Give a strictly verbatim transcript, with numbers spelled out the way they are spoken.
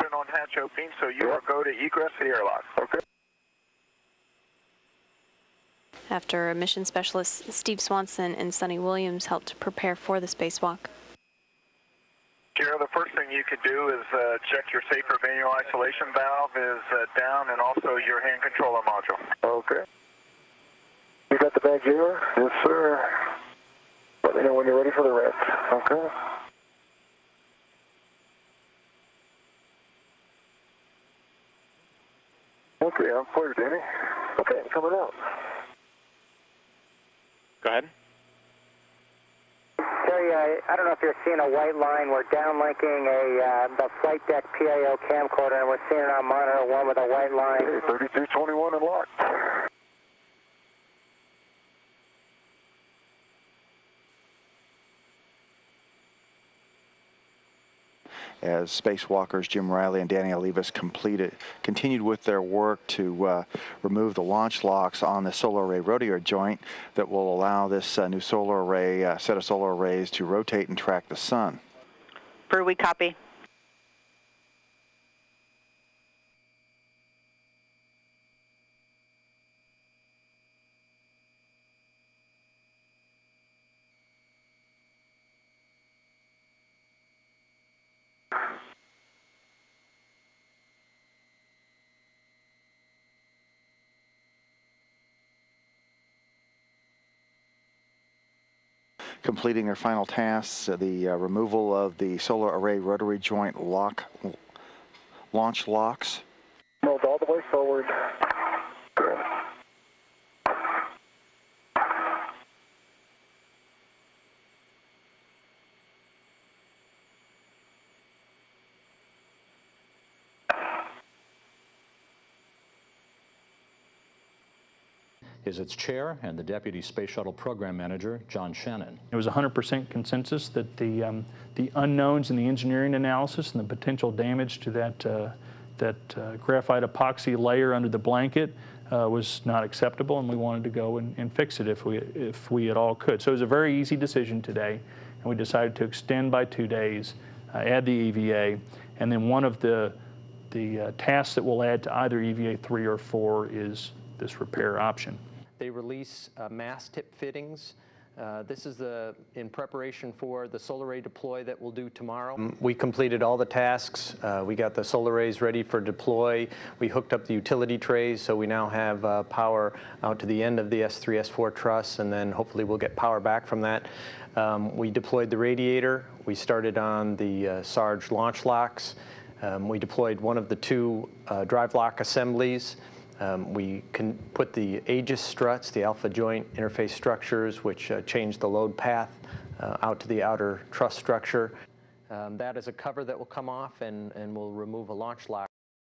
open on hatch opening, so you will go to egress the airlock. Okay. After emission specialists Steve Swanson and Sonny Williams helped prepare for the spacewalk. Jarek, the first thing you could do is uh, check your safer manual isolation valve is uh, down, and also your hand controller module. Okay. You got the bag, Jarek? Yes, sir. Let me know when you're ready for the rest. Okay. Okay, I'm clear, Danny. Okay, I'm coming out. Go ahead. Terry, I, I don't know if you're seeing a white line. We're downlinking a uh, the flight deck P I O camcorder, and we're seeing it on monitor one with a white line. Okay, thirty-two twenty-one and locked. As spacewalkers Jim Riley and Danny Olivas completed, continued with their work to uh, remove the launch locks on the solar array rotor joint that will allow this uh, new solar array, uh, set of solar arrays to rotate and track the sun. Brew, we copy. Completing their final tasks, uh, the uh, removal of the solar array rotary joint lock, launch locks. Moved all the way forward. Good. Is its chair and the Deputy Space Shuttle Program Manager, John Shannon. It was one hundred percent consensus that the, um, the unknowns in the engineering analysis and the potential damage to that, uh, that uh, graphite epoxy layer under the blanket uh, was not acceptable, and we wanted to go and, and fix it if we, if we at all could. So it was a very easy decision today, and we decided to extend by two days, uh, add the E V A, and then one of the, the uh, tasks that we'll add to either E V A three or four is this repair option. They release uh, mast tip fittings. Uh, this is the, in preparation for the solar array deploy that we'll do tomorrow. We completed all the tasks. Uh, we got the solar arrays ready for deploy. We hooked up the utility trays, so we now have uh, power out to the end of the S three S four truss, and then hopefully we'll get power back from that. Um, we deployed the radiator. We started on the uh, Sarge launch locks. Um, we deployed one of the two uh, drive lock assemblies. Um, we can put the Aegis struts, the alpha joint interface structures, which uh, change the load path uh, out to the outer truss structure. Um, that is a cover that will come off, and, and we'll remove a launch lock.